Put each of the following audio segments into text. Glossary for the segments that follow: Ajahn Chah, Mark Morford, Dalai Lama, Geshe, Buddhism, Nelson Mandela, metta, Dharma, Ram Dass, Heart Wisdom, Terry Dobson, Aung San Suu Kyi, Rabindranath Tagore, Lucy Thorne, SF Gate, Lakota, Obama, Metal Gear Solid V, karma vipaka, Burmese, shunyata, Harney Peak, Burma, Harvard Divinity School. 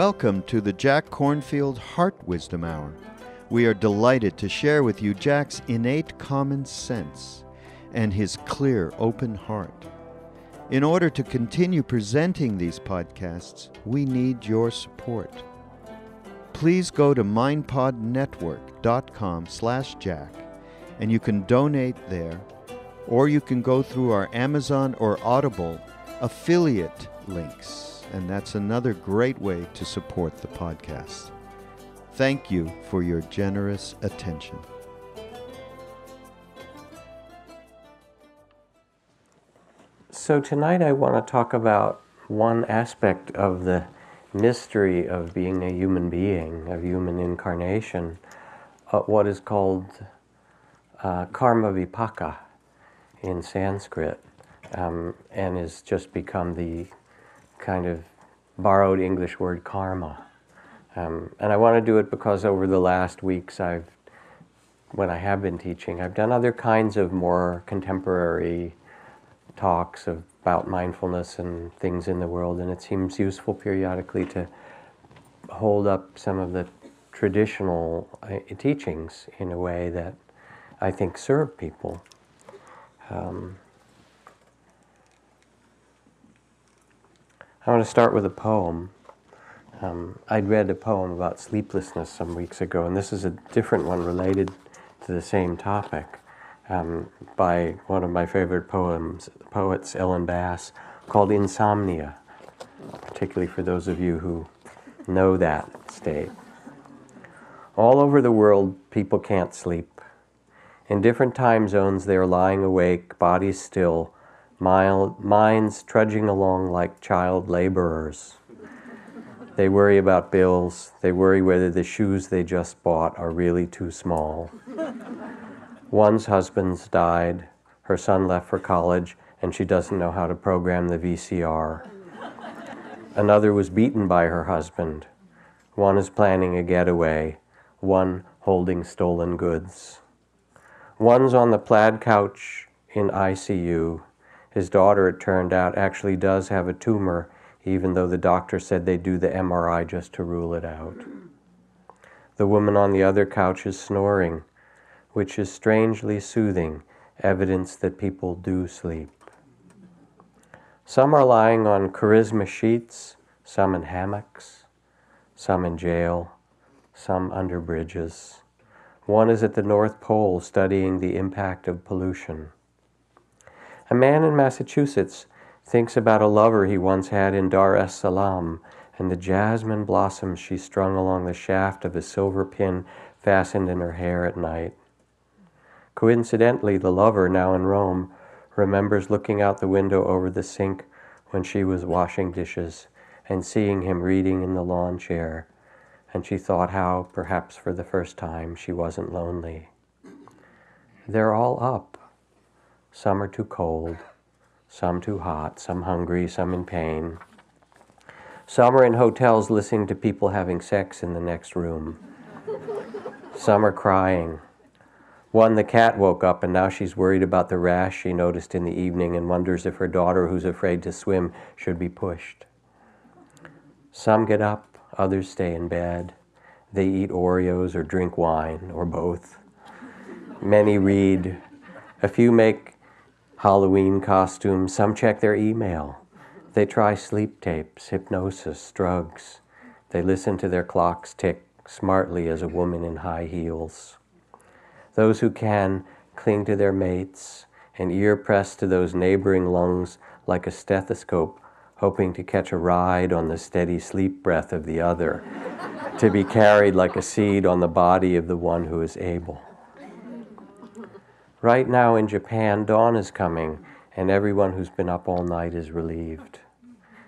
Welcome to the Jack Kornfield Heart Wisdom Hour. We are delighted to share with you Jack's innate common sense and his clear, open heart. In order to continue presenting these podcasts, we need your support. Please go to mindpodnetwork.com/Jack and you can donate there, or you can go through our Amazon or Audible affiliate links, and that's another great way to support the podcast. Thank you for your generous attention. So tonight I want to talk about one aspect of the mystery of being a human being, of human incarnation, what is called karma vipaka in Sanskrit, and has just become the kind of borrowed English word karma. And I want to do it because over the last weeks, when I have been teaching, I've done other kinds of more contemporary talks about mindfulness and things in the world, and it seems useful periodically to hold up some of the traditional teachings in a way that I think serve people. I want to start with a poem. I'd read a poem about sleeplessness some weeks ago, and this is a different one related to the same topic, by one of my favorite poets, Ellen Bass, called Insomnia, particularly for those of you who know that state. All over the world, people can't sleep. In different time zones, they're lying awake, bodies still, minds trudging along like child laborers. They worry about bills. They worry whether the shoes they just bought are really too small. One's husband's died. Her son left for college, and she doesn't know how to program the VCR. Another was beaten by her husband. One is planning a getaway. One holding stolen goods. One's on the plaid couch in ICU. His daughter, it turned out, actually does have a tumor, even though the doctor said they do the MRI just to rule it out. The woman on the other couch is snoring, which is strangely soothing, evidence that people do sleep. Some are lying on charisma sheets, some in hammocks, some in jail, some under bridges. One is at the North Pole studying the impact of pollution. A man in Massachusetts thinks about a lover he once had in Dar es Salaam and the jasmine blossoms she strung along the shaft of a silver pin fastened in her hair at night. Coincidentally, the lover, now in Rome, remembers looking out the window over the sink when she was washing dishes and seeing him reading in the lawn chair, and she thought how, perhaps for the first time, she wasn't lonely. They're all up. Some are too cold, some too hot, some hungry, some in pain. Some are in hotels listening to people having sex in the next room. Some are crying. One, the cat woke up and now she's worried about the rash she noticed in the evening and wonders if her daughter, who's afraid to swim, should be pushed. Some get up, others stay in bed. They eat Oreos or drink wine, or both. Many read. A few make Halloween costumes, some check their email. They try sleep tapes, hypnosis, drugs. They listen to their clocks tick smartly as a woman in high heels. Those who can cling to their mates, an ear pressed to those neighboring lungs like a stethoscope, hoping to catch a ride on the steady sleep breath of the other, to be carried like a seed on the body of the one who is able. Right now in Japan, dawn is coming, and everyone who's been up all night is relieved.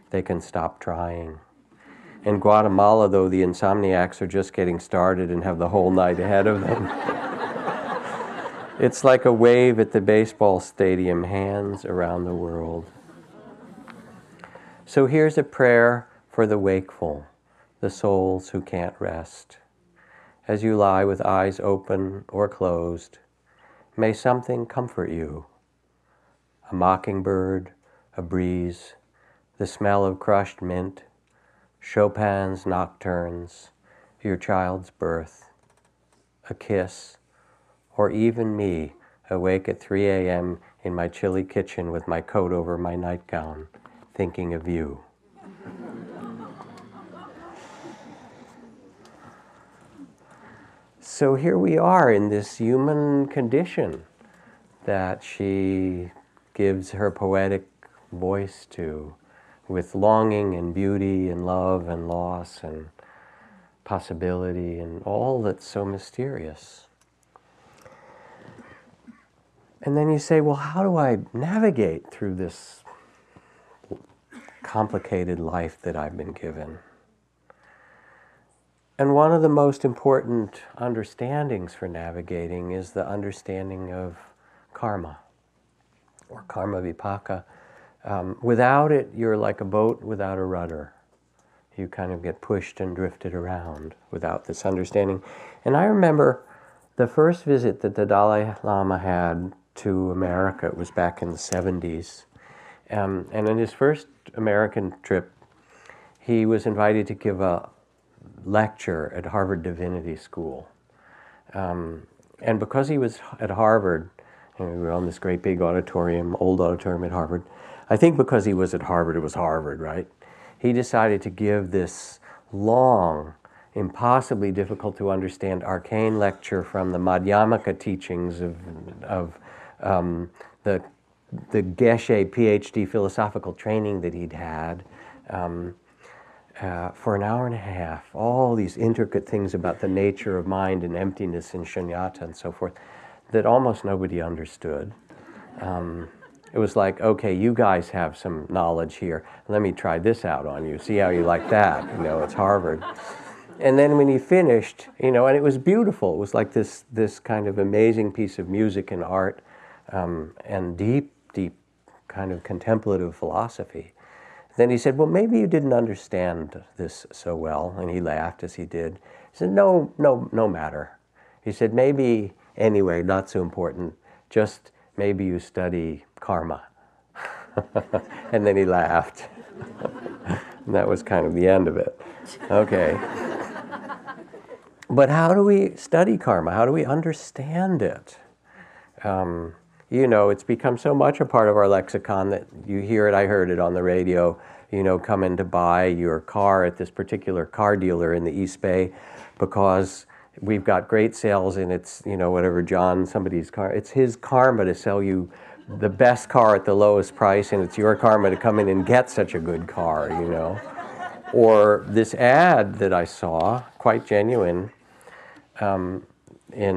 They can stop trying. In Guatemala, though, the insomniacs are just getting started and have the whole night ahead of them. It's like a wave at the baseball stadium, hands around the world. So here's a prayer for the wakeful, the souls who can't rest. As you lie with eyes open or closed, may something comfort you. A mockingbird, a breeze, the smell of crushed mint, Chopin's nocturnes, your child's birth, a kiss, or even me, awake at 3 a.m. in my chilly kitchen with my coat over my nightgown, thinking of you. So here we are in this human condition that she gives her poetic voice to, with longing and beauty and love and loss and possibility and all that's so mysterious. And then you say, well, how do I navigate through this complicated life that I've been given? And one of the most important understandings for navigating is the understanding of karma, or karma vipaka. Without it, you're like a boat without a rudder. You kind of get pushed and drifted around without this understanding. And I remember the first visit that the Dalai Lama had to America, it was back in the 70s. And in his first American trip, he was invited to give a lecture at Harvard Divinity School. And because he was at Harvard, and we were on this great big auditorium, old auditorium at Harvard, I think because he was at Harvard, it was Harvard, right? He decided to give this long, impossibly difficult to understand arcane lecture from the Madhyamaka teachings of the Geshe PhD philosophical training that he'd had for an hour and a half. All these intricate things about the nature of mind and emptiness and shunyata and so forth that almost nobody understood. It was like, okay, you guys have some knowledge here. Let me try this out on you. See how you like that. You know, it's Harvard. And then when he finished, you know, and it was beautiful. It was like this kind of amazing piece of music and art and deep, deep kind of contemplative philosophy. Then he said, well, maybe you didn't understand this so well. And he laughed as he did. He said, no matter. He said, maybe, anyway, not so important. Just maybe you study karma. And then he laughed. And that was kind of the end of it. Okay. But how do we study karma? How do we understand it? You know, it's become so much a part of our lexicon that you hear it, I heard it on the radio, you know, come in to buy your car at this particular car dealer in the East Bay because we've got great sales and it's, you know, whatever, John, somebody's car. It's his karma to sell you the best car at the lowest price, and it's your karma to come in and get such a good car, you know. Or this ad that I saw, quite genuine, in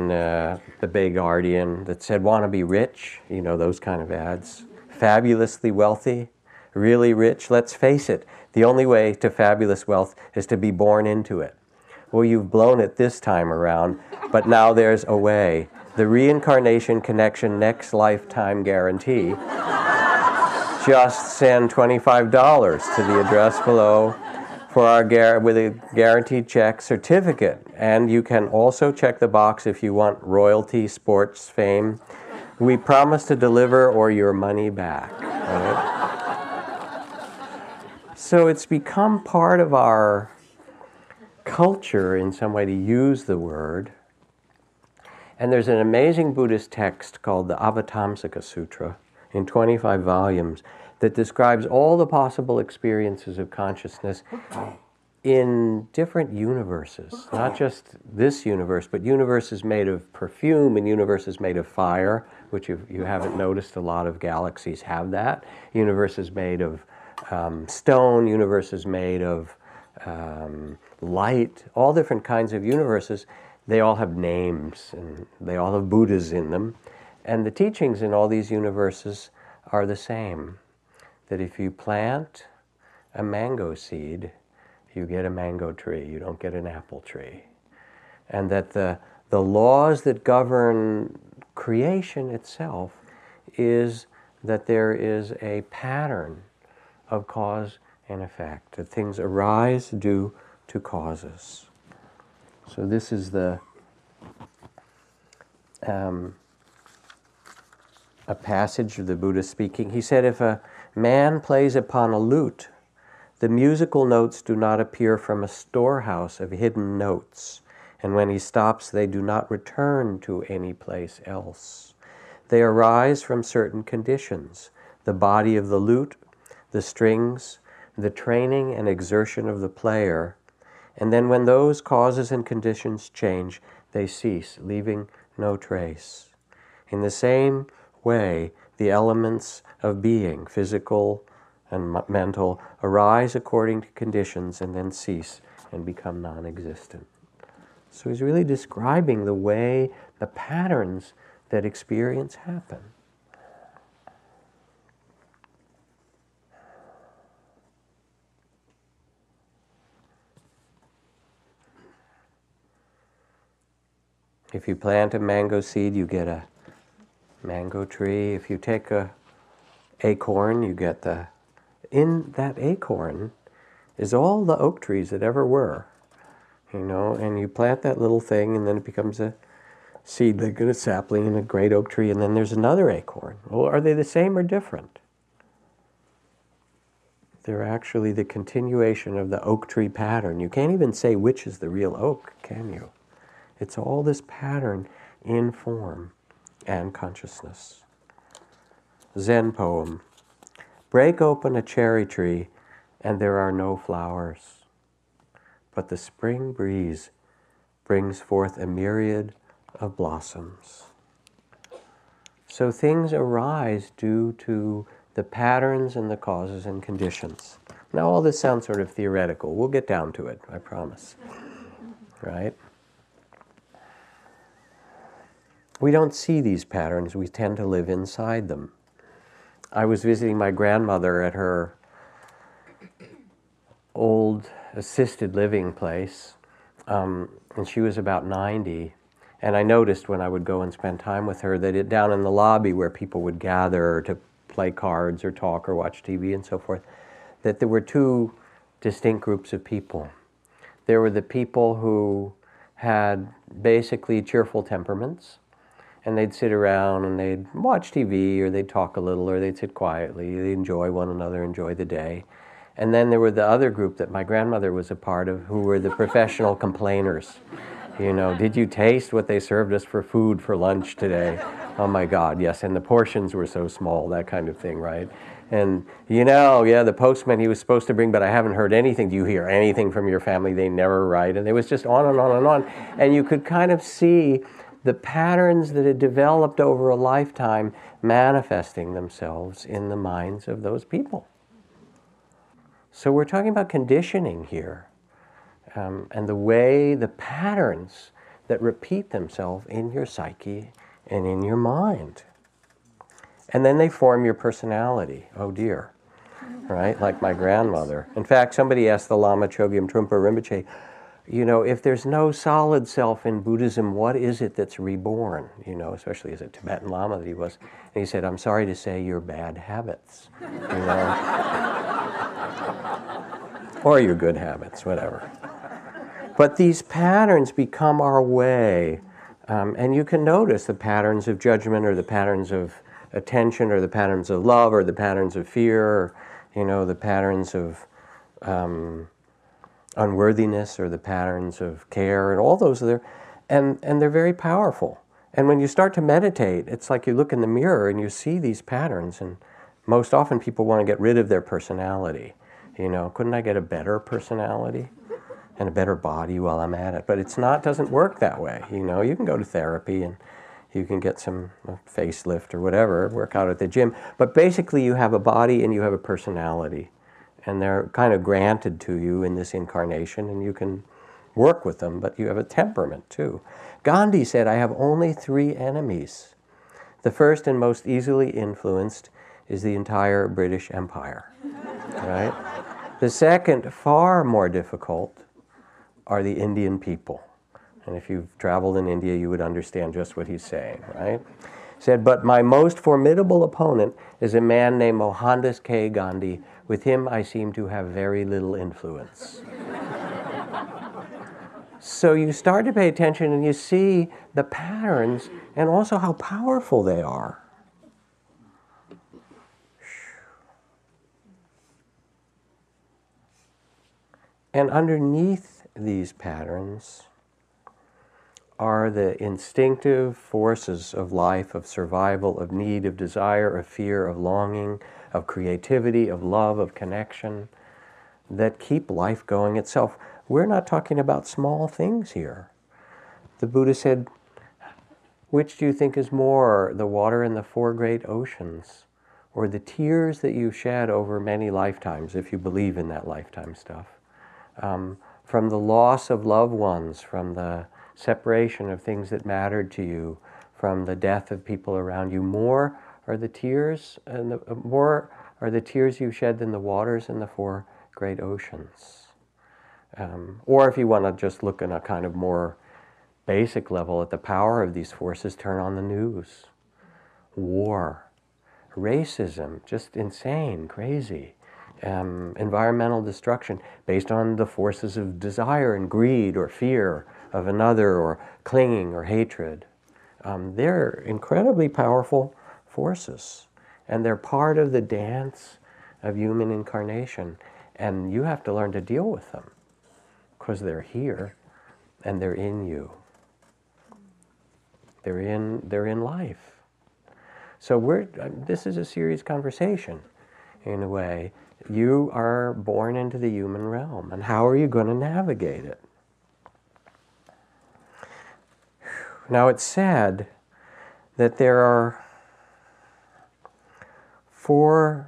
the Bay Guardian that said, want to be rich? You know, those kind of ads. Fabulously wealthy, really rich. Let's face it, the only way to fabulous wealth is to be born into it. Well, you've blown it this time around, but now there's a way. The reincarnation connection next lifetime guarantee. Just send $25 to the address below for our with a guaranteed check certificate. And you can also check the box if you want royalty, sports, fame. We promise to deliver or your money back. Right? So it's become part of our culture in some way to use the word. And there's an amazing Buddhist text called the Avatamsaka Sutra in 25 volumes that describes all the possible experiences of consciousness in different universes, not just this universe, but universes made of perfume and universes made of fire, which you haven't noticed a lot of galaxies have that. Universes made of stone, universes made of light, all different kinds of universes. They all have names and they all have Buddhas in them. And the teachings in all these universes are the same. That if you plant a mango seed, you get a mango tree, you don't get an apple tree. And that the laws that govern creation itself is that there is a pattern of cause and effect, that things arise due to causes. So this is the a passage of the Buddha speaking. He said, if a man plays upon a lute, The musical notes do not appear from a storehouse of hidden notes, and when he stops, they do not return to any place else. They arise from certain conditions, the body of the lute, the strings, the training and exertion of the player, and then when those causes and conditions change, they cease, leaving no trace. In the same way, the elements of being, physical and mental, arise according to conditions and then cease and become non-existent. So he's really describing the way, the patterns that experience happen. If you plant a mango seed, you get a mango tree. If you take an acorn, you get the... In that acorn is all the oak trees that ever were, you know, and you plant that little thing and then it becomes a seedling and a sapling and a great oak tree, and then there's another acorn. Well, are they the same or different? They're actually the continuation of the oak tree pattern. You can't even say which is the real oak, can you? It's all this pattern in form and consciousness. Zen poem. Break open a cherry tree and there are no flowers, but the spring breeze brings forth a myriad of blossoms. So things arise due to the patterns and the causes and conditions. Now all this sounds sort of theoretical. We'll get down to it, I promise. Right? We don't see these patterns, we tend to live inside them. I was visiting my grandmother at her old assisted living place, and she was about 90, and I noticed when I would go and spend time with her that down in the lobby where people would gather to play cards or talk or watch TV and so forth, that there were two distinct groups of people. There were the people who had basically cheerful temperaments, and they'd sit around and they'd watch TV or they'd talk a little or they'd sit quietly, they'd enjoy one another, enjoy the day. And then there were the other group that my grandmother was a part of who were the professional complainers. You know, did you taste what they served us for food for lunch today? Oh my God, yes, and the portions were so small, that kind of thing, right? And you know, yeah, the postman he was supposed to bring, but I haven't heard anything. Do you hear anything from your family? They never write. And it was just on and on and on. And you could kind of see the patterns that had developed over a lifetime manifesting themselves in the minds of those people. So we're talking about conditioning here, and the way, the patterns that repeat themselves in your psyche and in your mind. And then they form your personality, oh dear, right? Like my grandmother. In fact, somebody asked the Lama Chogyam Trungpa Rinpoche, you know, if there's no solid self in Buddhism, what is it that's reborn? You know, especially as a Tibetan Lama that he was. And he said, I'm sorry to say, your bad habits. You know? Or your good habits, whatever. But these patterns become our way. And you can notice the patterns of judgment or the patterns of attention or the patterns of love or the patterns of fear, or, you know, the patterns of... unworthiness or the patterns of care and all those are there, and they're very powerful. And when you start to meditate, it's like you look in the mirror and you see these patterns, and most often people want to get rid of their personality. You know, couldn't I get a better personality and a better body while I'm at it? But it's not, doesn't work that way. You know, you can go to therapy and you can get some facelift or whatever, work out at the gym, but basically you have a body and you have a personality. And they're kind of granted to you in this incarnation, and you can work with them, but you have a temperament too. Gandhi said, I have only three enemies. The first and most easily influenced is the entire British Empire, right? The second, far more difficult, are the Indian people. And if you've traveled in India, you would understand just what he's saying, right? He said, but my most formidable opponent is a man named Mohandas K. Gandhi. With him, I seem to have very little influence. So you start to pay attention and you see the patterns and also how powerful they are. And underneath these patterns are the instinctive forces of life, of survival, of need, of desire, of fear, of longing, of creativity, of love, of connection, that keep life going itself. We're not talking about small things here. The Buddha said, which do you think is more, the water in the four great oceans, or the tears that you shed over many lifetimes, if you believe in that lifetime stuff, from the loss of loved ones, from the separation of things that mattered to you, from the death of people around you? More are the tears, and more are the tears you shed than the waters in the four great oceans. Or if you want to just look in a kind of more basic level at the power of these forces, turn on the news. War, racism, just insane, crazy. Environmental destruction based on the forces of desire and greed or fear of another or clinging or hatred. They're incredibly powerful forces, and they're part of the dance of human incarnation, and you have to learn to deal with them because they're here and they're in you. They're in life. So this is a serious conversation in a way. You are born into the human realm, and how are you going to navigate it? Now, it's said that there are four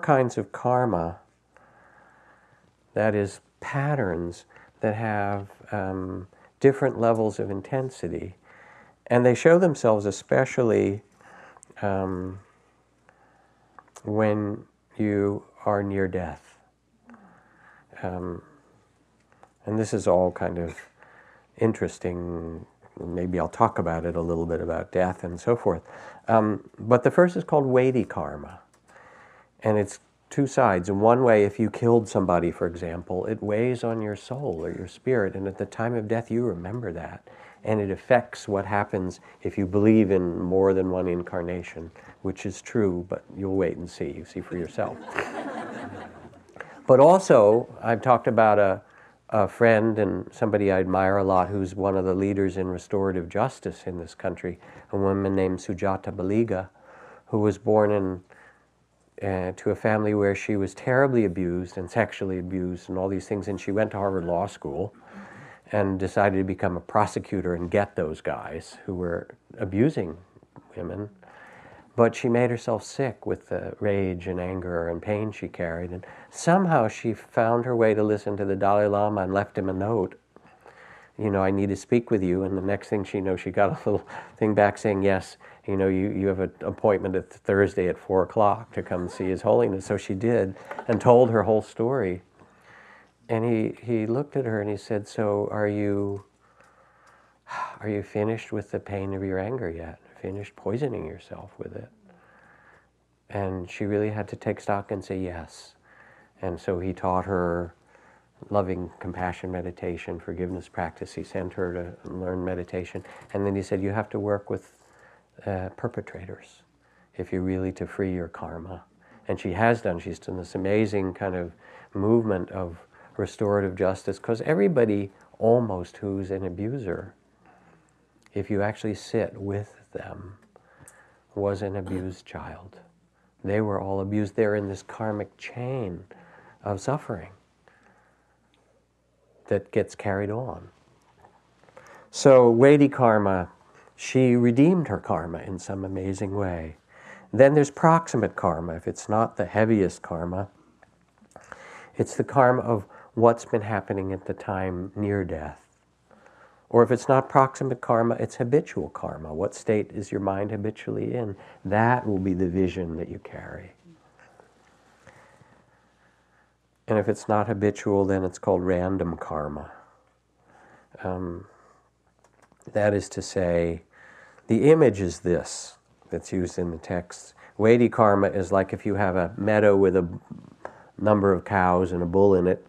kinds of karma, that is, patterns that have different levels of intensity, and they show themselves especially when you are near death. And this is all kind of interesting. Maybe I'll talk about it a little bit, about death and so forth. But the first is called weighty karma. And it's two sides. In one way, if you killed somebody, for example, it weighs on your soul or your spirit. And at the time of death, you remember that. And it affects what happens if you believe in more than one incarnation, which is true, but you'll wait and see. You see for yourself. But also, I've talked about a friend and somebody I admire a lot who's one of the leaders in restorative justice in this country, a woman named Sujata Baliga, who was born to a family where she was terribly abused and sexually abused and all these things, and she went to Harvard Law School and decided to become a prosecutor and get those guys who were abusing women. But she made herself sick with the rage and anger and pain she carried, and somehow she found her way to listen to the Dalai Lama and left him a note. You know, I need to speak with you. And the next thing she knows, she got a little thing back saying, yes, you know, you have an appointment at Thursday at 4 o'clock to come see His Holiness. So she did, and told her whole story. And he looked at her and he said, so are you finished with the pain of your anger yet? Finished poisoning yourself with it? And she really had to take stock and say yes. And so he taught her loving compassion meditation, forgiveness practice. He sent her to learn meditation. And then he said, you have to work with perpetrators if you're really to free your karma. And she has done. She's done this amazing kind of movement of restorative justice, because everybody almost who's an abuser, if you actually sit with them, was an abused child. They were all abused. They're in this karmic chain of suffering that gets carried on. So weighty karma, she redeemed her karma in some amazing way. Then there's proximate karma. If it's not the heaviest karma, it's the karma of what's been happening at the time near death. Or if it's not proximate karma, it's habitual karma. What state is your mind habitually in? That will be the vision that you carry. And if it's not habitual, then it's called random karma. That is to say, the image is this that's used in the text. Weighty karma is like if you have a meadow with a number of cows and a bull in it.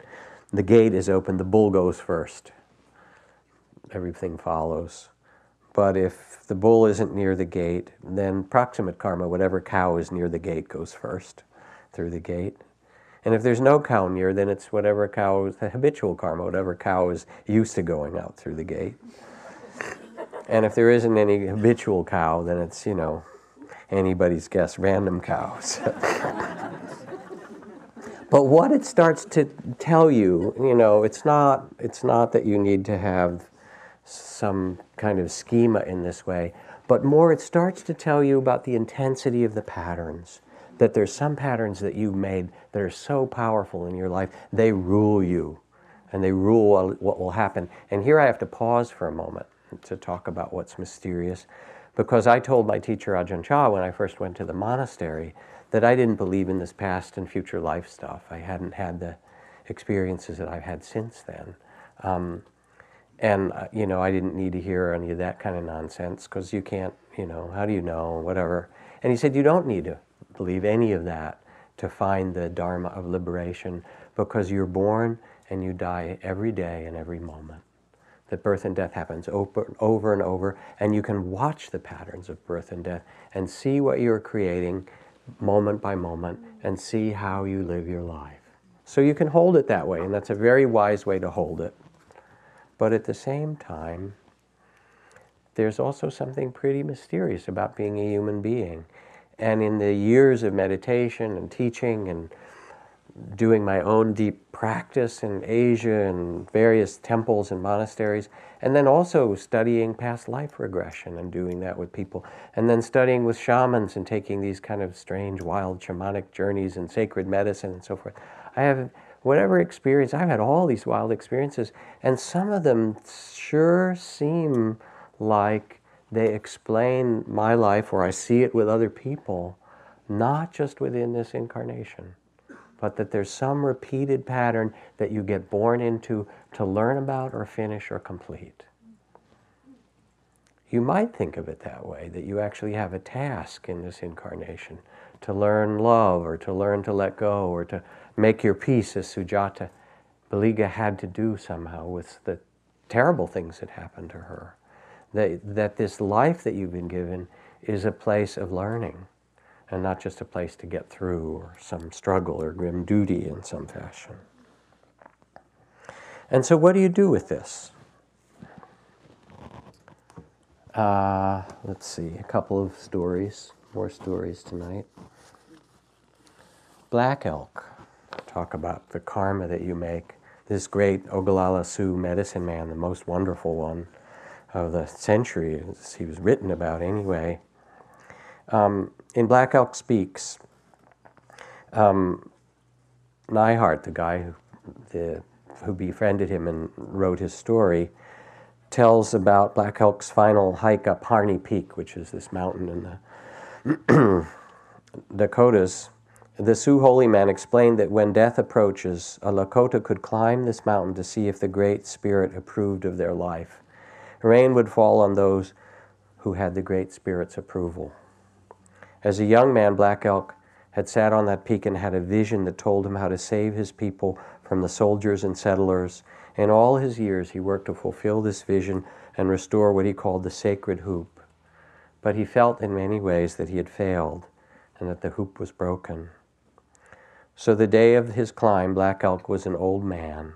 The gate is open, the bull goes first. Everything follows. But if the bull isn't near the gate, then proximate karma, whatever cow is near the gate goes first through the gate. And if there's no cow near, then it's whatever cow's the habitual karma, whatever cow is used to going out through the gate. And if there isn't any habitual cow, then it's, you know, anybody's guess, random cows. But what it starts to tell you, you know, it's not that you need to have some kind of schema in this way, but more it starts to tell you about the intensity of the patterns, that there's some patterns that you've made that are so powerful in your life, they rule you, and they rule what will happen. And here I have to pause for a moment to talk about what's mysterious, because I told my teacher Ajahn Chah when I first went to the monastery that I didn't believe in this past and future life stuff. I hadn't had the experiences that I've had since then. You know, I didn't need to hear any of that kind of nonsense, because you can't, you know, how do you know, whatever. And he said, you don't need to believe any of that to find the Dharma of liberation, because you're born and you die every day and every moment. That birth and death happens over and over, and you can watch the patterns of birth and death and see what you're creating moment by moment and see how you live your life. So you can hold it that way, and that's a very wise way to hold it. But at the same time, there's also something pretty mysterious about being a human being. And in the years of meditation and teaching and doing my own deep practice in Asia and various temples and monasteries, and then also studying past life regression and doing that with people, and then studying with shamans and taking these kind of strange, wild shamanic journeys and sacred medicine and so forth. I have whatever experience, I've had all these wild experiences, and some of them sure seem like they explain my life, or I see it with other people, not just within this incarnation, but that there's some repeated pattern that you get born into to learn about or finish or complete. You might think of it that way, that you actually have a task in this incarnation to learn love or to learn to let go or to make your peace, as Sujata Baliga had to do somehow with the terrible things that happened to her. That this life that you've been given is a place of learning, and not just a place to get through or some struggle or grim duty in some fashion. And so what do you do with this? Let's see, a couple of stories, more stories tonight. Black Elk, talk about the karma that you make. This great Oglala Sioux medicine man, the most wonderful one of the century, as he was written about anyway, in Black Elk Speaks, Neihardt, the guy who befriended him and wrote his story, tells about Black Elk's final hike up Harney Peak, which is this mountain in the Dakotas. The Sioux holy man explained that when death approaches, a Lakota could climb this mountain to see if the Great Spirit approved of their life. Rain would fall on those who had the Great Spirit's approval. As a young man, Black Elk had sat on that peak and had a vision that told him how to save his people from the soldiers and settlers. In all his years, he worked to fulfill this vision and restore what he called the sacred hoop. But he felt in many ways that he had failed and that the hoop was broken. So the day of his climb, Black Elk was an old man.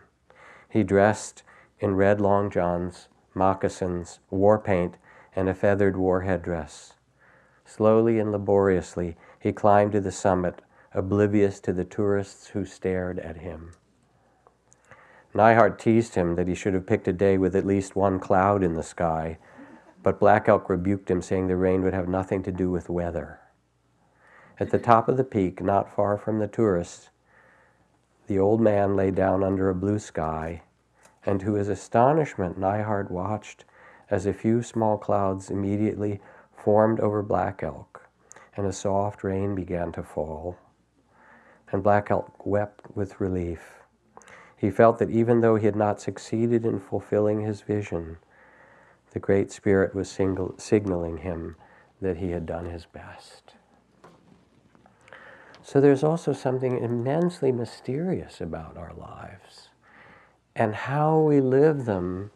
He dressed in red long johns, moccasins, war paint, and a feathered war headdress. Slowly and laboriously, he climbed to the summit, oblivious to the tourists who stared at him. Neihardt teased him that he should have picked a day with at least one cloud in the sky, but Black Elk rebuked him, saying the rain would have nothing to do with weather. At the top of the peak, not far from the tourists, the old man lay down under a blue sky, and to his astonishment, Neihardt watched as a few small clouds immediately formed over Black Elk, and a soft rain began to fall. And Black Elk wept with relief. He felt that even though he had not succeeded in fulfilling his vision, the Great Spirit was signaling him that he had done his best. So there's also something immensely mysterious about our lives, and how we live them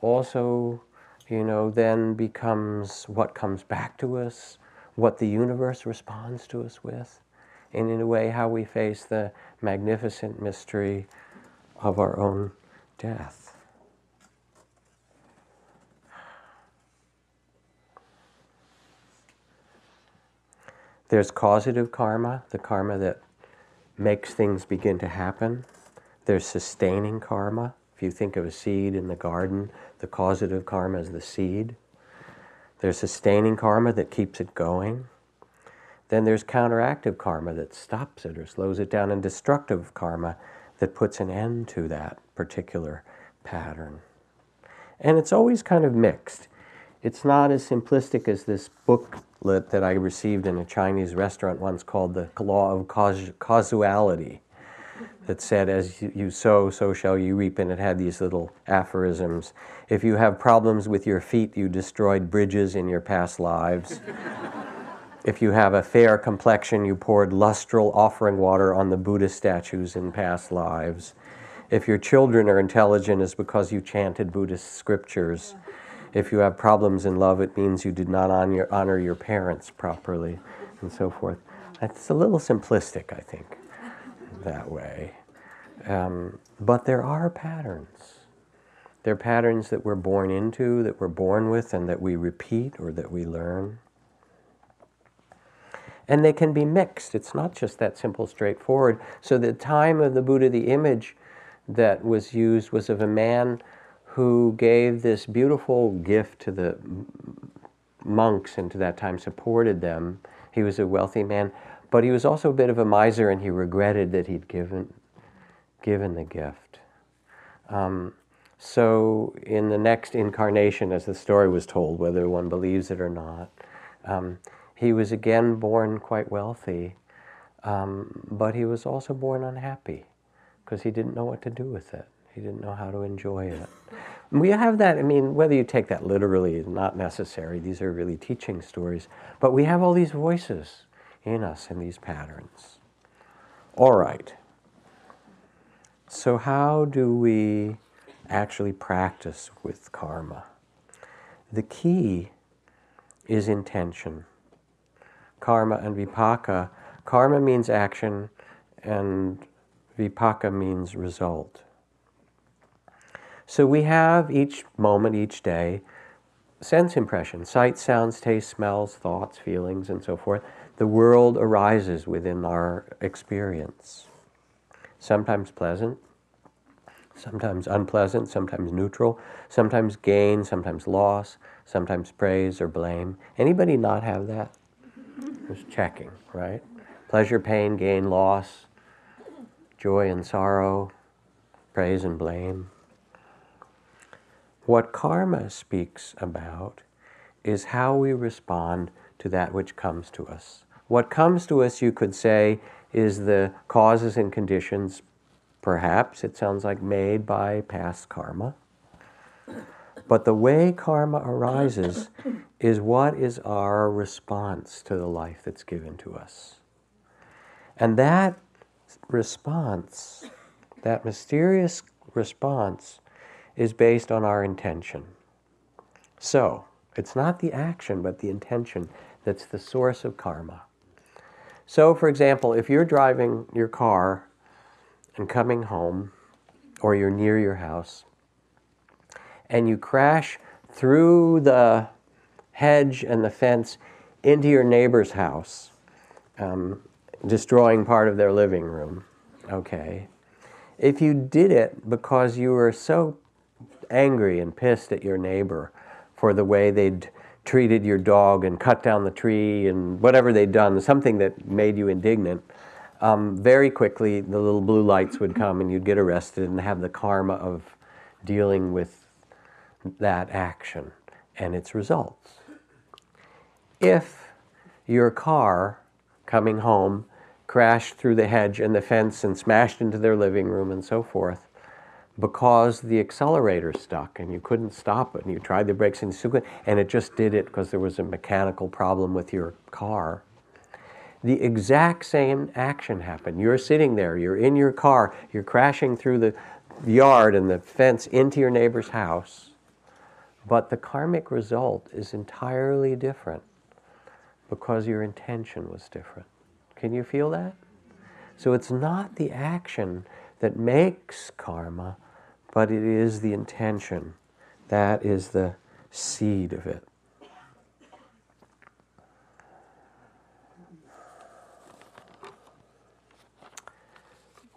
also, you know, then becomes what comes back to us, what the universe responds to us with. and in a way how we face the magnificent mystery of our own death. There's causative karma, the karma that makes things begin to happen. There's sustaining karma. If you think of a seed in the garden, the causative karma is the seed. There's sustaining karma that keeps it going. Then there's counteractive karma that stops it or slows it down, and destructive karma that puts an end to that particular pattern. And it's always kind of mixed. It's not as simplistic as this booklet that I received in a Chinese restaurant once called The Law of Causality, that said, as you sow, so shall you reap, and it had these little aphorisms. If you have problems with your feet, you destroyed bridges in your past lives. If you have a fair complexion, you poured lustral offering water on the Buddha statues in past lives. If your children are intelligent, it's because you chanted Buddhist scriptures. If you have problems in love, it means you did not honor your parents properly, and so forth. It's a little simplistic, I think, that way. But there are patterns. There are patterns that we're born into, that we're born with, and that we repeat or that we learn. And they can be mixed. It's not just that simple, straightforward. So the time of the Buddha, the image that was used was of a man who gave this beautiful gift to the monks, and to that time supported them. He was a wealthy man, but he was also a bit of a miser, and he regretted that he'd given the gift. So in the next incarnation, as the story was told, whether one believes it or not, he was again born quite wealthy, but he was also born unhappy because he didn't know what to do with it. He didn't know how to enjoy it. We have that, I mean, whether you take that literally is not necessary. These are really teaching stories. But we have all these voices in us and these patterns. All right. So how do we actually practice with karma? The key is intention. Karma and vipaka. Karma means action, and vipaka means result. So we have each moment, each day, sense impressions: sight, sounds, taste, smells, thoughts, feelings, and so forth. The world arises within our experience. Sometimes pleasant, sometimes unpleasant, sometimes neutral, sometimes gain, sometimes loss, sometimes praise or blame. Anybody not have that? Just checking, right? Pleasure, pain, gain, loss, joy and sorrow, praise and blame. What karma speaks about is how we respond to that which comes to us. What comes to us, you could say, is the causes and conditions, perhaps, it sounds like, made by past karma. But the way karma arises is what is our response to the life that's given to us. And that response, that mysterious response, is based on our intention. So it's not the action, but the intention that's the source of karma. So for example, if you're driving your car and coming home, or you're near your house, and you crash through the hedge and the fence into your neighbor's house, destroying part of their living room, okay? If you did it because you were so angry and pissed at your neighbor for the way they'd treated your dog and cut down the tree and whatever they'd done, something that made you indignant, very quickly the little blue lights would come and you'd get arrested and have the karma of dealing with that action and its results. If your car, coming home, crashed through the hedge and the fence and smashed into their living room and so forth, because the accelerator stuck and you couldn't stop it, and you tried the brakes and it just did it because there was a mechanical problem with your car, the exact same action happened. You're sitting there, you're in your car, you're crashing through the yard and the fence into your neighbor's house, but the karmic result is entirely different because your intention was different. Can you feel that? So it's not the action that makes karma, but it is the intention. That is the seed of it.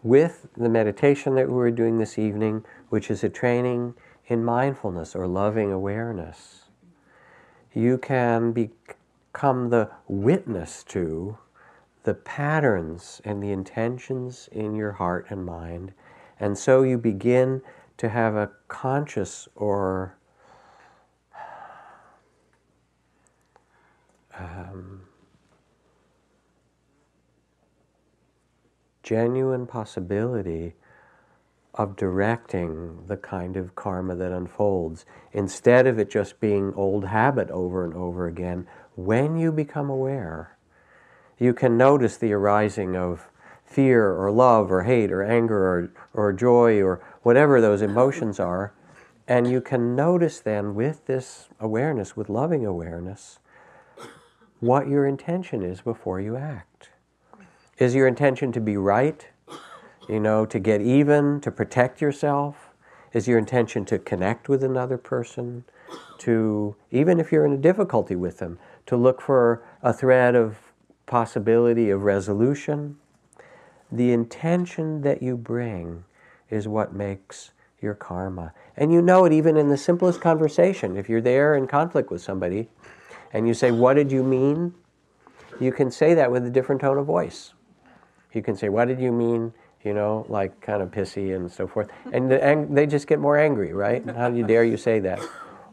With the meditation that we were doing this evening, which is a training in mindfulness or loving awareness, you can become the witness to the patterns and the intentions in your heart and mind, and so you begin to have a conscious or genuine possibility of directing the kind of karma that unfolds, instead of it just being old habit over and over again. When you become aware, you can notice the arising of fear or love or hate or anger or joy or whatever those emotions are, and you can notice then with this awareness, with loving awareness, what your intention is before you act. Is your intention to be right? You know, to get even, to protect yourself? Is your intention to connect with another person? To, even if you're in a difficulty with them, to look for a thread of possibility of resolution? The intention that you bring is what makes your karma. And you know it even in the simplest conversation. If you're there in conflict with somebody and you say, "What did you mean?" you can say that with a different tone of voice. You can say, "What did you mean?" You know, like kind of pissy and so forth. And they just get more angry, right? And how dare you say that?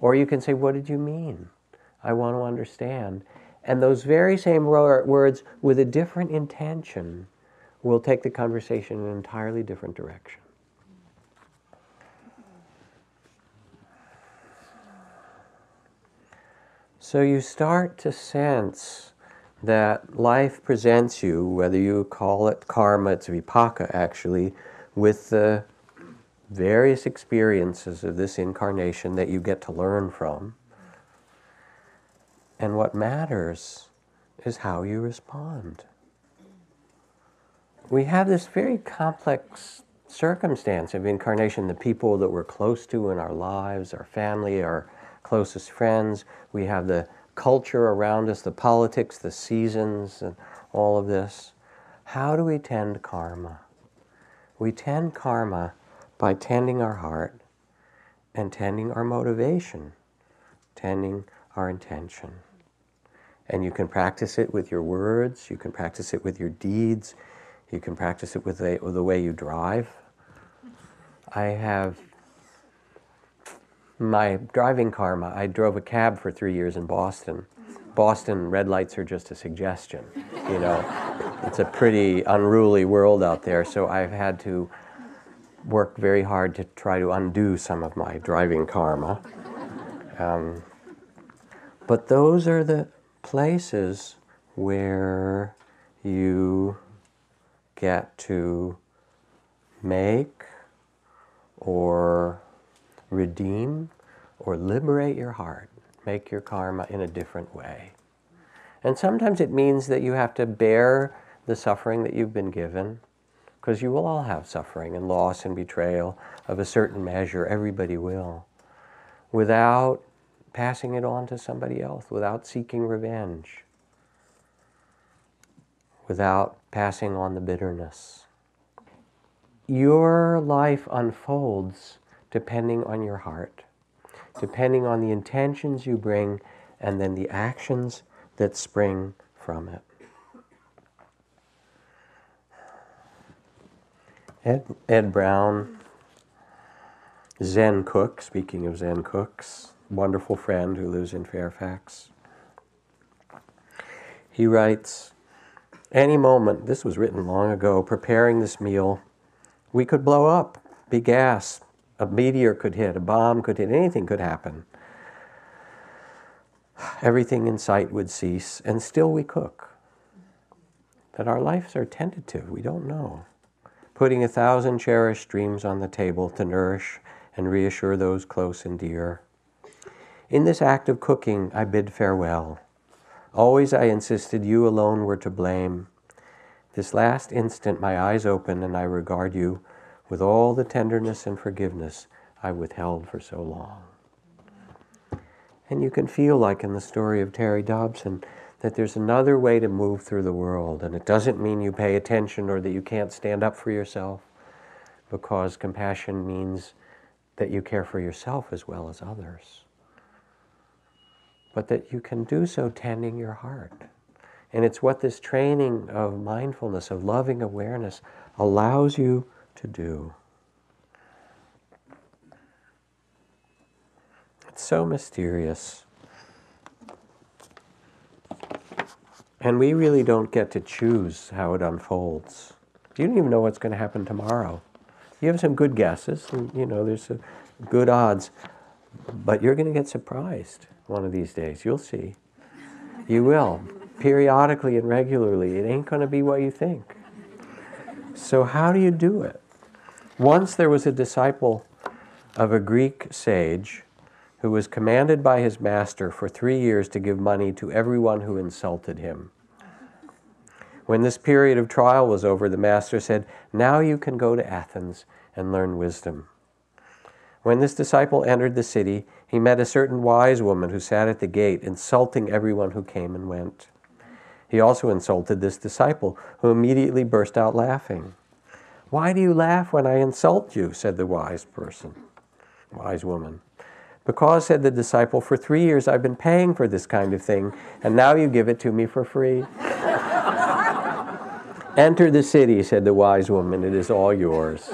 Or you can say, "What did you mean? I want to understand." And those very same words with a different intention will take the conversation in an entirely different direction. So you start to sense that life presents you, whether you call it karma, it's vipaka actually, with the various experiences of this incarnation that you get to learn from. And what matters is how you respond. We have this very complex circumstance of incarnation, the people that we're close to in our lives, our family, our closest friends. We have the culture around us, the politics, the seasons, and all of this. How do we tend karma? We tend karma by tending our heart and tending our motivation, tending our intention. And you can practice it with your words, you can practice it with your deeds, you can practice it with the way you drive. I have my driving karma. I drove a cab for 3 years in Boston. Boston red lights are just a suggestion, you know. It's a pretty unruly world out there, so I've had to work very hard to try to undo some of my driving karma. But those are the places where you get to make or redeem or liberate your heart, make your karma in a different way. And sometimes it means that you have to bear the suffering that you've been given, because you will all have suffering and loss and betrayal of a certain measure, everybody will, without passing it on to somebody else, without seeking revenge, without passing on the bitterness. Your life unfolds depending on your heart, depending on the intentions you bring, and then the actions that spring from it. Ed Brown, Zen cook, speaking of Zen cooks, wonderful friend who lives in Fairfax. He writes, "Any moment," this was written long ago, "preparing this meal, we could blow up, be gassed. A meteor could hit, a bomb could hit, anything could happen. Everything in sight would cease, and still we cook." That our lives are tentative, we don't know. "Putting 1,000 cherished dreams on the table to nourish and reassure those close and dear. In this act of cooking, I bid farewell. Always I insisted you alone were to blame. This last instant my eyes open and I regard you with all the tenderness and forgiveness I withheld for so long. And you can feel like in the story of Terry Dobson that there's another way to move through the world, and it doesn't mean you pay attention or that you can't stand up for yourself, because compassion means that you care for yourself as well as others. But that you can do so tending your heart. And it's what this training of mindfulness, of loving awareness, allows you to do. It's so mysterious. And we really don't get to choose how it unfolds. You don't even know what's going to happen tomorrow. You have some good guesses, and you know, there's some good odds, but you're going to get surprised one of these days. You'll see. You will. Periodically and regularly. It ain't going to be what you think. So how do you do it? Once there was a disciple of a Greek sage who was commanded by his master for 3 years to give money to everyone who insulted him. When this period of trial was over, the master said, "Now you can go to Athens and learn wisdom." When this disciple entered the city, he met a certain wise woman who sat at the gate, insulting everyone who came and went. He also insulted this disciple, who immediately burst out laughing. "Why do you laugh when I insult you?" said the wise woman. "Because," said the disciple, "for 3 years I've been paying for this kind of thing, and now you give it to me for free." "Enter the city," said the wise woman, "it is all yours."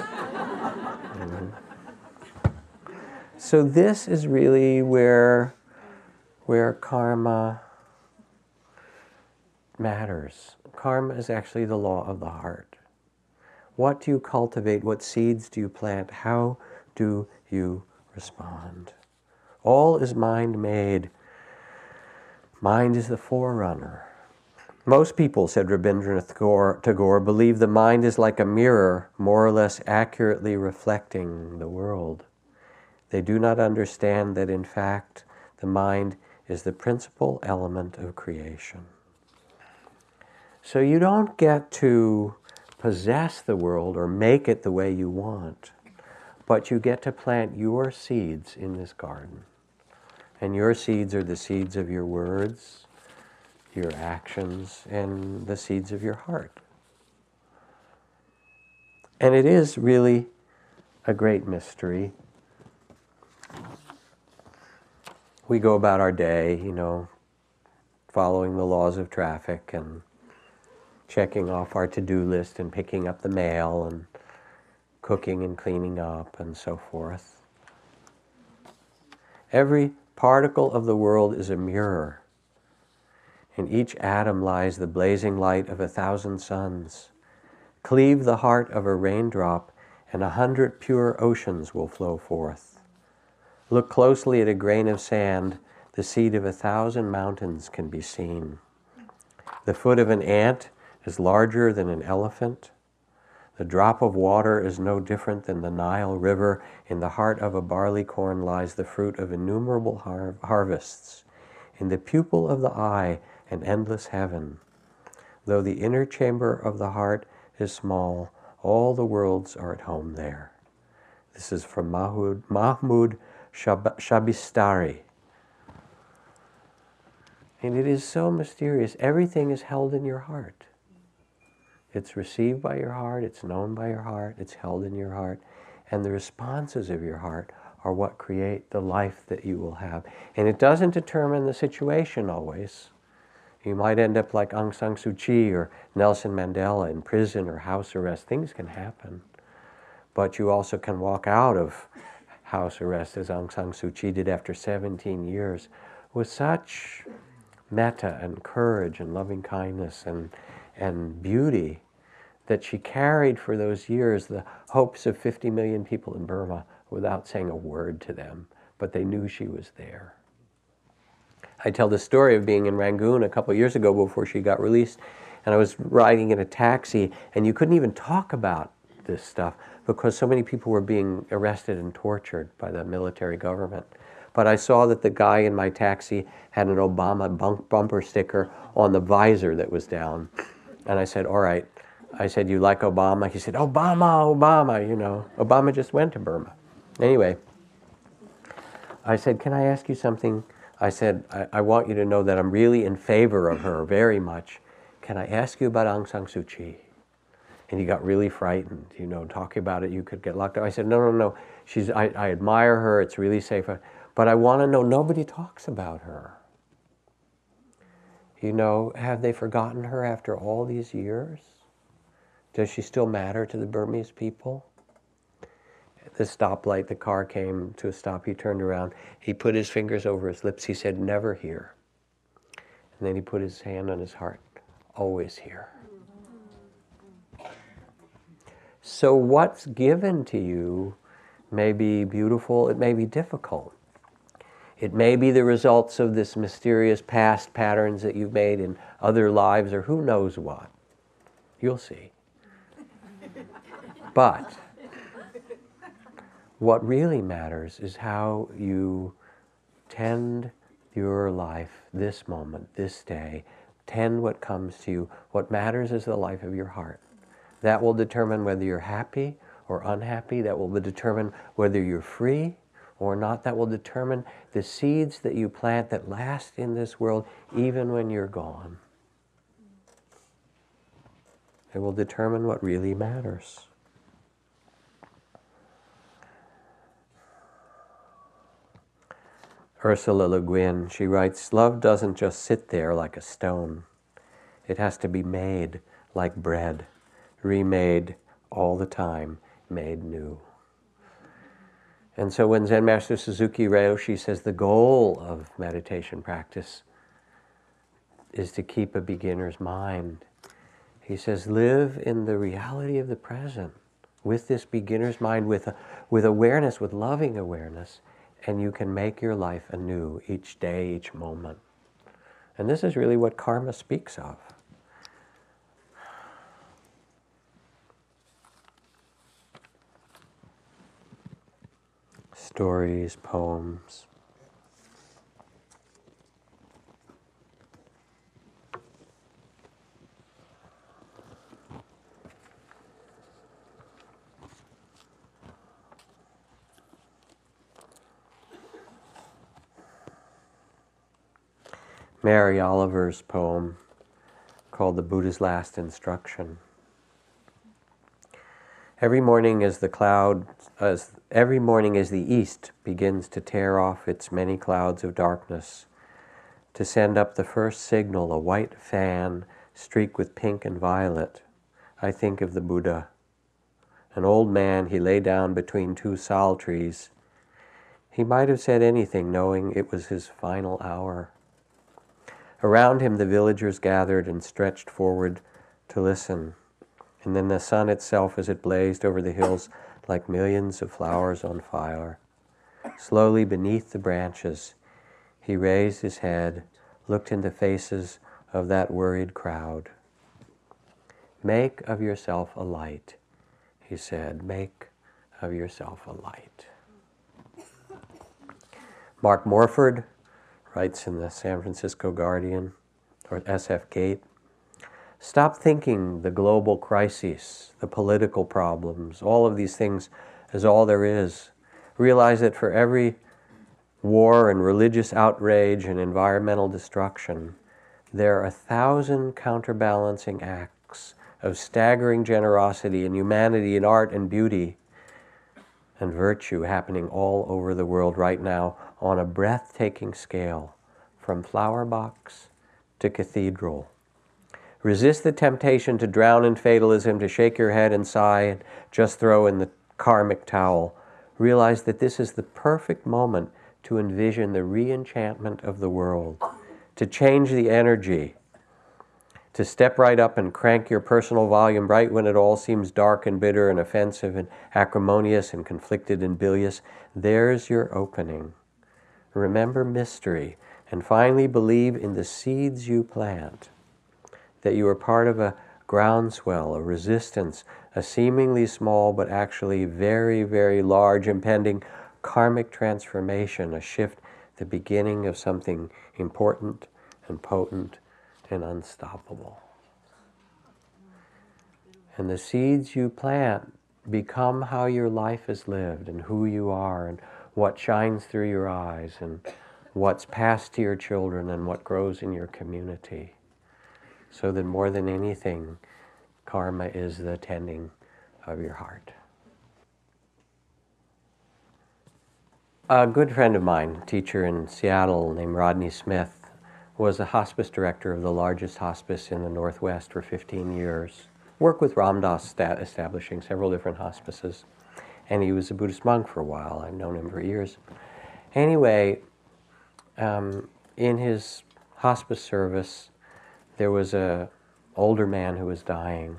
So this is really where karma matters. Karma is actually the law of the heart. What do you cultivate? What seeds do you plant? How do you respond? All is mind-made. Mind is the forerunner. Most people, said Rabindranath Tagore, believe the mind is like a mirror, more or less accurately reflecting the world. They do not understand that, in fact, the mind is the principal element of creation. So you don't get to possess the world or make it the way you want, but you get to plant your seeds in this garden. And your seeds are the seeds of your words, your actions, and the seeds of your heart. And it is really a great mystery. We go about our day, you know, following the laws of traffic and checking off our to-do list and picking up the mail and cooking and cleaning up and so forth. Every particle of the world is a mirror. In each atom lies the blazing light of 1,000 suns. Cleave the heart of a raindrop, and 100 pure oceans will flow forth. Look closely at a grain of sand. The seed of 1,000 mountains can be seen. The foot of an ant is larger than an elephant. The drop of water is no different than the Nile River. In the heart of a barley corn lies the fruit of innumerable harvests. In the pupil of the eye, an endless heaven. Though the inner chamber of the heart is small, all the worlds are at home there. This is from Mahmud Shabistari. And it is so mysterious. Everything is held in your heart. It's received by your heart, it's known by your heart, it's held in your heart. And the responses of your heart are what create the life that you will have. And it doesn't determine the situation always. You might end up like Aung San Suu Kyi or Nelson Mandela in prison or house arrest. Things can happen. But you also can walk out of house arrest, as Aung San Suu Kyi did after 17 years, with such metta and courage and loving kindness and beauty that she carried for those years the hopes of 50 million people in Burma without saying a word to them, but they knew she was there. I tell the story of being in Rangoon a couple years ago before she got released, and I was riding in a taxi, and you couldn't even talk about this stuff because so many people were being arrested and tortured by the military government. But I saw that the guy in my taxi had an Obama bumper sticker on the visor that was down. And I said, "All right, I said, you like Obama? He said, Obama, you know. Obama just went to Burma. Anyway, I said, can I ask you something? I said, I want you to know that I'm really in favor of her very much. Can I ask you about Aung San Suu Kyi? And he got really frightened, you know, talking about it, you could get locked up. I said, no, I admire her, it's really safe. But I want to know, nobody talks about her. You know, have they forgotten her after all these years? Does she still matter to the Burmese people? At the stoplight, the car came to a stop, he turned around, he put his fingers over his lips, he said, never here. And then he put his hand on his heart, always here. So what's given to you may be beautiful, it may be difficult. It may be the results of this mysterious past patterns that you've made in other lives or who knows what. You'll see. But what really matters is how you tend your life this moment, this day. Tend what comes to you. What matters is the life of your heart. That will determine whether you're happy or unhappy. That will determine whether you're free or not. That will determine the seeds that you plant that last in this world even when you're gone. It will determine what really matters. Ursula Le Guin, she writes, love doesn't just sit there like a stone. It has to be made like bread. Remade all the time, made new. And so when Zen Master Suzuki Ryoshi says the goal of meditation practice is to keep a beginner's mind, he says live in the reality of the present with this beginner's mind, with awareness, with loving awareness, and you can make your life anew each day, each moment. And this is really what karma speaks of. Stories, poems. Mary Oliver's poem called The Buddha's Last Instruction. Every morning as the cloud, every morning as the east begins to tear off its many clouds of darkness, to send up the first signal, a white fan streaked with pink and violet, I think of the Buddha. An old man, he lay down between two sal trees. He might have said anything, knowing it was his final hour. Around him the villagers gathered and stretched forward to listen. And then the sun itself as it blazed over the hills like millions of flowers on fire. Slowly beneath the branches, he raised his head, looked in the faces of that worried crowd. Make of yourself a light, he said. Make of yourself a light. Mark Morford writes in the San Francisco Guardian, or SF Gate, stop thinking the global crises, the political problems, all of these things as all there is. Realize that for every war and religious outrage and environmental destruction, there are 1,000 counterbalancing acts of staggering generosity and humanity and art and beauty and virtue happening all over the world right now on a breathtaking scale, from flower box to cathedral. Resist the temptation to drown in fatalism, to shake your head and sigh and just throw in the karmic towel. Realize that this is the perfect moment to envision the re-enchantment of the world, to change the energy, to step right up and crank your personal volume right when it all seems dark and bitter and offensive and acrimonious and conflicted and bilious. There's your opening. Remember mystery and finally believe in the seeds you plant, that you are part of a groundswell, a resistance, a seemingly small but actually very, very large impending karmic transformation, a shift, the beginning of something important and potent and unstoppable. And the seeds you plant become how your life is lived and who you are and what shines through your eyes and what's passed to your children and what grows in your community. So that more than anything, karma is the tending of your heart. A good friend of mine, a teacher in Seattle named Rodney Smith, was the hospice director of the largest hospice in the Northwest for 15 years. Worked with Ram Dass establishing several different hospices. And he was a Buddhist monk for a while. I've known him for years. Anyway, in his hospice service, there was an older man who was dying,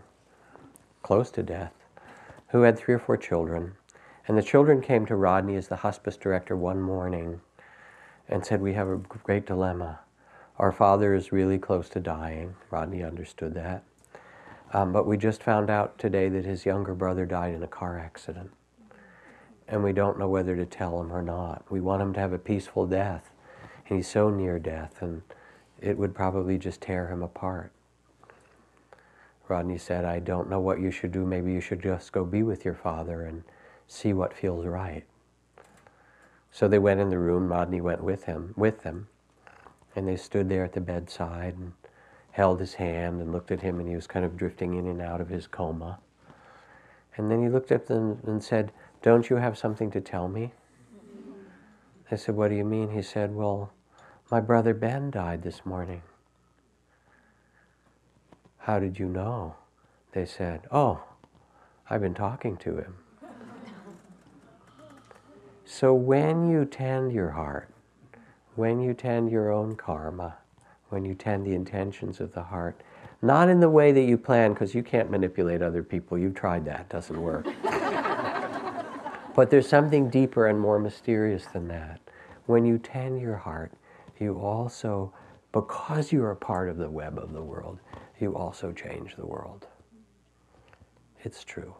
close to death, who had 3 or 4 children. And the children came to Rodney as the hospice director one morning and said, "We have a great dilemma. Our father is really close to dying." Rodney understood that. But we just found out today that his younger brother died in a car accident. And we don't know whether to tell him or not. We want him to have a peaceful death. And he's so near death, and it would probably just tear him apart. Rodney said, "I don't know what you should do. Maybe you should just go be with your father and see what feels right." So they went in the room. Rodney went with them, and they stood there at the bedside and held his hand and looked at him, and he was kind of drifting in and out of his coma. And then he looked at them and said, "Don't you have something to tell me?" I said, "What do you mean?" He said, "Well, my brother Ben died this morning." "How did you know?" They said. "Oh, I've been talking to him." So when you tend your heart, when you tend your own karma, when you tend the intentions of the heart, not in the way that you plan, because you can't manipulate other people. You've tried that. It doesn't work. But there's something deeper and more mysterious than that. When you tend your heart, you also, because you're a part of the web of the world, you also change the world. It's true.